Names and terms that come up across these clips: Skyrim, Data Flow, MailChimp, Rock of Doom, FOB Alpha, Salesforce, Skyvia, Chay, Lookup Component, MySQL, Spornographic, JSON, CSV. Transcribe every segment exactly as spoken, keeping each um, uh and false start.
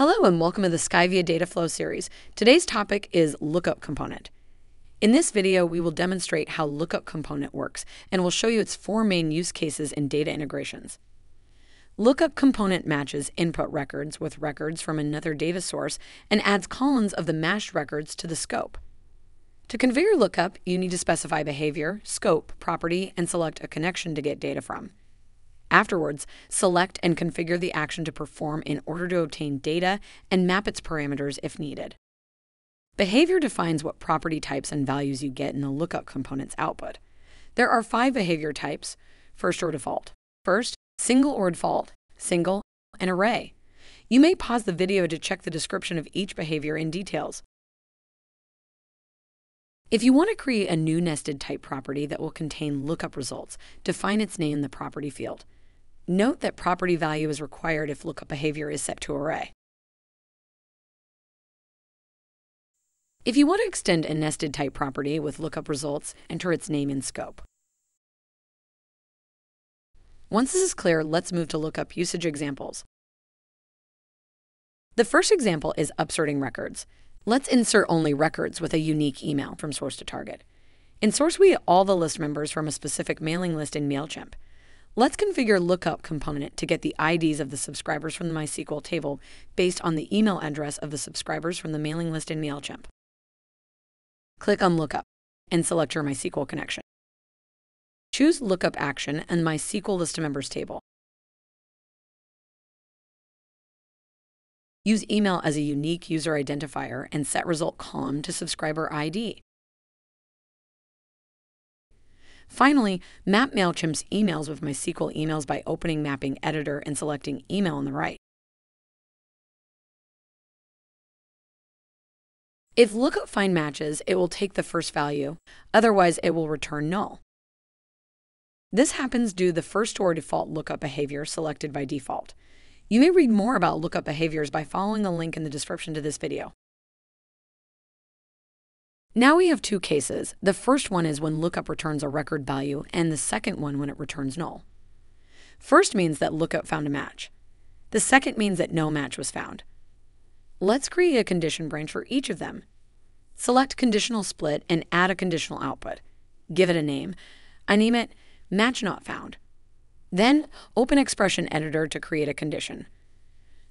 Hello and welcome to the Skyvia Data Flow series. Today's topic is Lookup Component. In this video, we will demonstrate how Lookup Component works, and we'll show you its four main use cases in data integrations. Lookup Component matches input records with records from another data source and adds columns of the mashed records to the scope. To convey your lookup, you need to specify behavior, scope, property, and select a connection to get data from. Afterwards, select and configure the action to perform in order to obtain data and map its parameters if needed. Behavior defines what property types and values you get in the lookup component's output. There are five behavior types: first or default, first, single or default, single, and array. You may pause the video to check the description of each behavior in details. If you want to create a new nested type property that will contain lookup results, define its name in the property field. Note that property value is required if lookup behavior is set to array. If you want to extend a nested type property with lookup results, enter its name in scope. Once this is clear, let's move to lookup usage examples. The first example is upsorting records. Let's insert only records with a unique email from source to target. In source, we have all the list members from a specific mailing list in MailChimp. Let's configure lookup component to get the I Ds of the subscribers from the MySQL table based on the email address of the subscribers from the mailing list in MailChimp. Click on Lookup and select your MySQL connection. Choose Lookup Action and MySQL List of Members table. Use email as a unique user identifier and set result column to subscriber I D. Finally, map MailChimp's emails with MySQL emails by opening Mapping Editor and selecting Email on the right. If lookup find matches, it will take the first value, otherwise it will return null. This happens due to the first or default lookup behavior selected by default. You may read more about lookup behaviors by following the link in the description to this video. Now we have two cases. The first one is when lookup returns a record value, and the second one when it returns null. First means that lookup found a match. The second means that no match was found. Let's create a condition branch for each of them. Select conditional split and add a conditional output. Give it a name. I name it match not found. Then open expression editor to create a condition.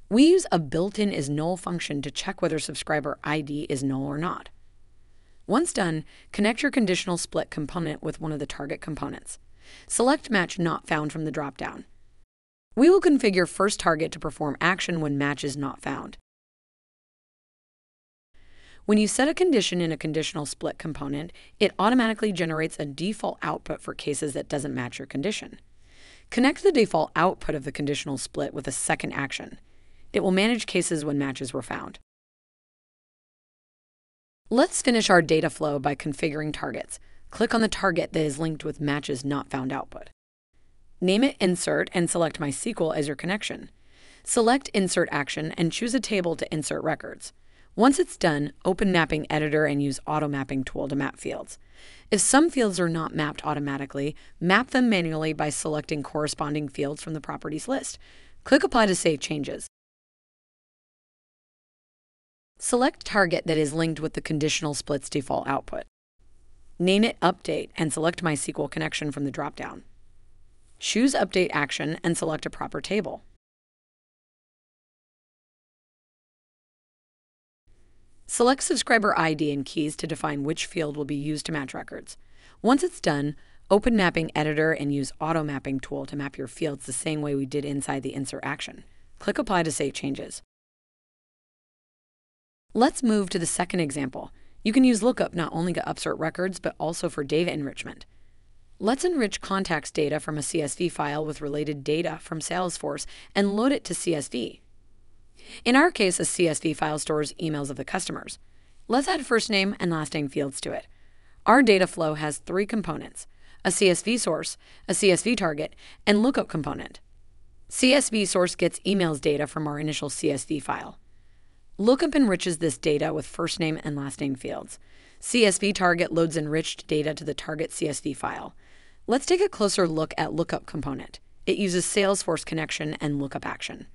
We use a built-in is null function to check whether subscriber I D is null or not. Once done, connect your conditional split component with one of the target components. Select match not found from the dropdown. We will configure first target to perform action when match is not found. When you set a condition in a conditional split component, it automatically generates a default output for cases that doesn't match your condition. Connect the default output of the conditional split with a second action. It will manage cases when matches were found. Let's finish our data flow by configuring targets. Click on the target that is linked with matches not found output. Name it Insert and select MySQL as your connection. Select Insert Action and choose a table to insert records. Once it's done, open Mapping Editor and use Auto Mapping tool to map fields. If some fields are not mapped automatically, map them manually by selecting corresponding fields from the properties list. Click Apply to save changes. Select target that is linked with the conditional split's default output. Name it Update and select MySQL connection from the dropdown. Choose Update Action and select a proper table. Select subscriber I D and keys to define which field will be used to match records. Once it's done, open Mapping Editor and use Auto Mapping tool to map your fields the same way we did inside the Insert Action. Click Apply to save changes. Let's move to the second example. You can use lookup not only to upsort records, but also for data enrichment. Let's enrich contacts data from a C S V file with related data from Salesforce and load it to C S V. In our case, a C S V file stores emails of the customers. Let's add first name and last name fields to it. Our data flow has three components: a C S V source, a C S V target, and lookup component. C S V source gets emails data from our initial C S V file. Lookup enriches this data with first name and last name fields. C S V target loads enriched data to the target C S V file. Let's take a closer look at lookup component. It uses Salesforce connection and lookup action.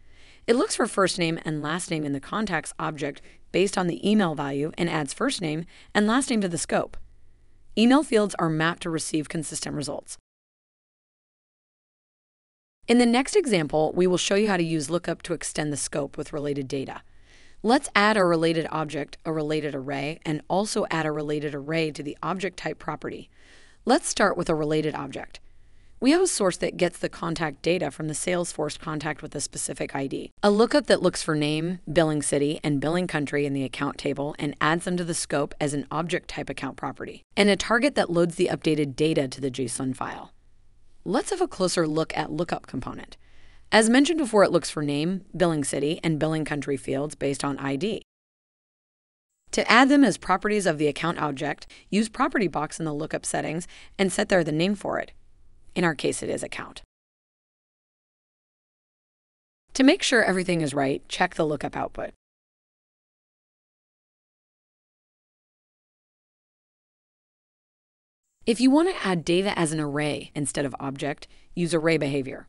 It looks for first name and last name in the contacts object based on the email value and adds first name and last name to the scope. Email fields are mapped to receive consistent results. In the next example, we will show you how to use lookup to extend the scope with related data. Let's add a related object, a related array, and also add a related array to the object type property. Let's start with a related object. We have a source that gets the contact data from the Salesforce contact with a specific I D. A lookup that looks for name, billing city, and billing country in the account table and adds them to the scope as an object type account property. And a target that loads the updated data to the JSON file. Let's have a closer look at lookup component. As mentioned before, it looks for name, billing city, and billing country fields based on I D. To add them as properties of the account object, use property box in the lookup settings and set there the name for it. In our case, it is account. To make sure everything is right, check the lookup output. If you want to add data as an array instead of object, use array behavior.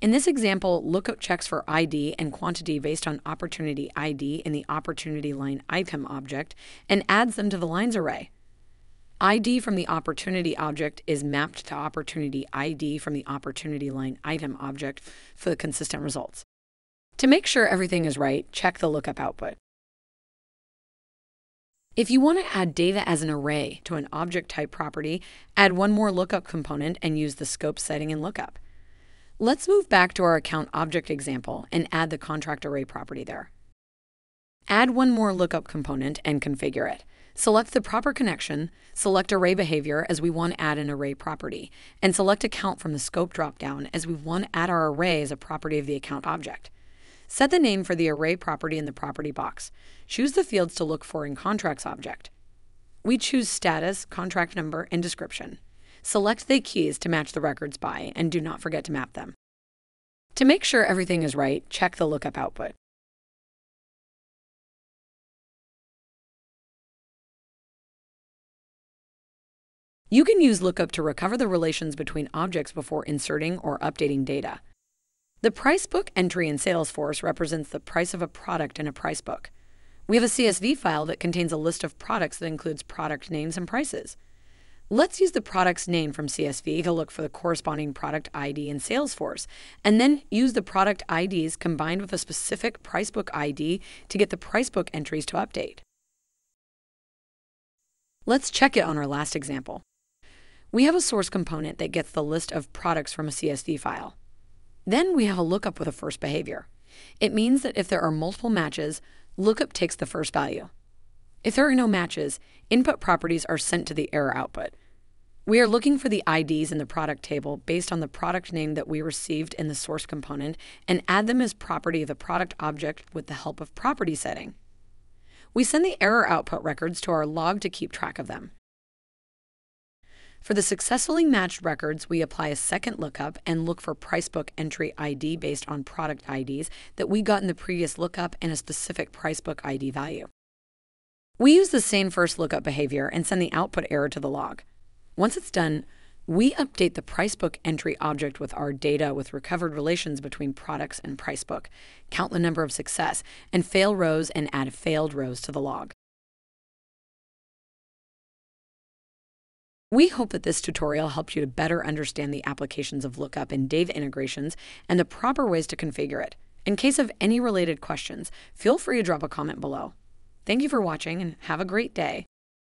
In this example, lookup checks for I D and quantity based on opportunity I D in the opportunity line item object and adds them to the lines array. I D from the opportunity object is mapped to opportunity I D from the opportunity line item object for the consistent results. To make sure everything is right, check the lookup output. If you want to add data as an array to an object type property, add one more lookup component and use the scope setting in lookup. Let's move back to our account object example and add the contract array property there. Add one more lookup component and configure it. Select the proper connection, select array behavior as we want to add an array property, and select account from the scope dropdown as we want to add our array as a property of the account object. Set the name for the array property in the property box. Choose the fields to look for in contracts object. We choose status, contract number, and description. Select the keys to match the records by, and do not forget to map them. To make sure everything is right, check the lookup output. You can use lookup to recover the relations between objects before inserting or updating data. The price book entry in Salesforce represents the price of a product in a price book. We have a C S V file that contains a list of products that includes product names and prices. Let's use the product's name from C S V to look for the corresponding product I D in Salesforce, and then use the product I Ds combined with a specific price book I D to get the price book entries to update. Let's check it on our last example. We have a source component that gets the list of products from a C S V file. Then we have a lookup with a first behavior. It means that if there are multiple matches, lookup takes the first value. If there are no matches, input properties are sent to the error output. We are looking for the I Ds in the product table based on the product name that we received in the source component and add them as property of the product object with the help of property setting. We send the error output records to our log to keep track of them. For the successfully matched records, we apply a second lookup and look for price book entry I D based on product I Ds that we got in the previous lookup and a specific price book I D value. We use the same first lookup behavior and send the output error to the log. Once it's done, we update the price book entry object with our data with recovered relations between products and price book, count the number of success, and fail rows and add failed rows to the log. We hope that this tutorial helped you to better understand the applications of lookup and data integrations and the proper ways to configure it. In case of any related questions, feel free to drop a comment below. Thank you for watching and have a great day.